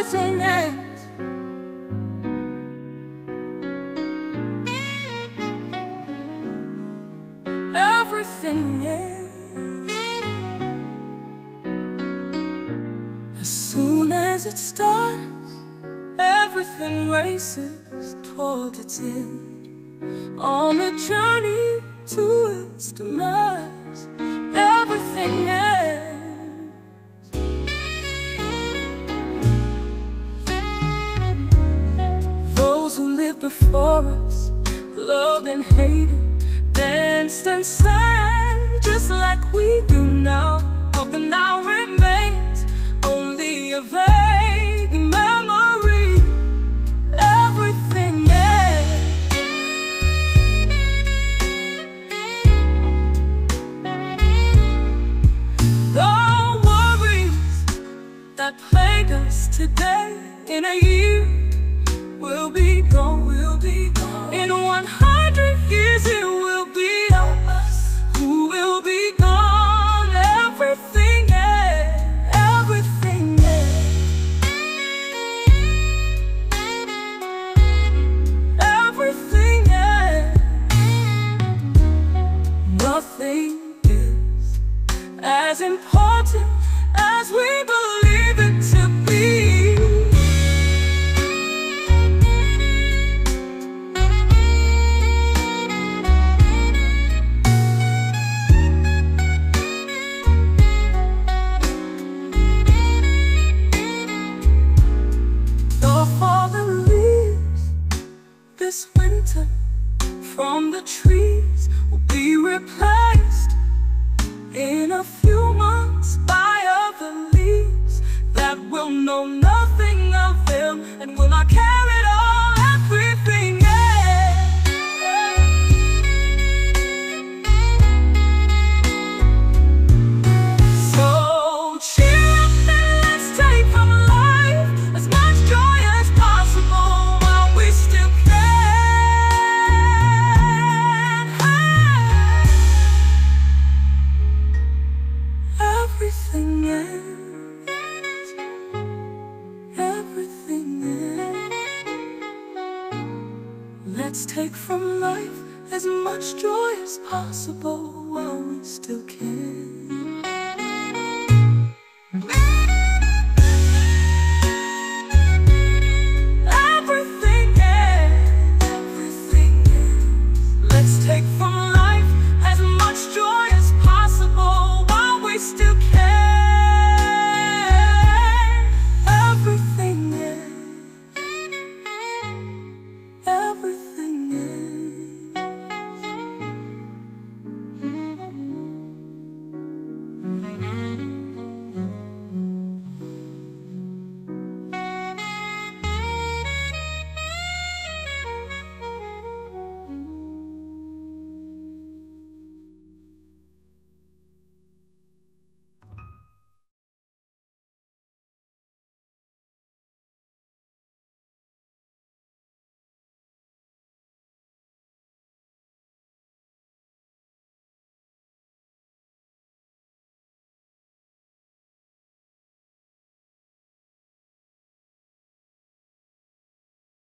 it's an end. Everything ends. As soon as it starts, everything races toward its end. On a journey to its demise, everything ends. Before us, loved and hated, danced and sang, just like we do now. Hope that now remains only a vague memory. Everything ends. The worries that plague us today, in a year will be gone, will be gone. In 100 years it will be us who will be gone. Everything ends, everything ends, everything ends. Nothing is as important as we believe it to be. This winter, from the trees will be replaced in a few months by other leaves that will know nothing of them and will not care at all. Everything ends. So cheer up and let's take from life as much joy as possible while we still can. Everything ends, everything ends. Let's take from life as much joy as possible while we still can.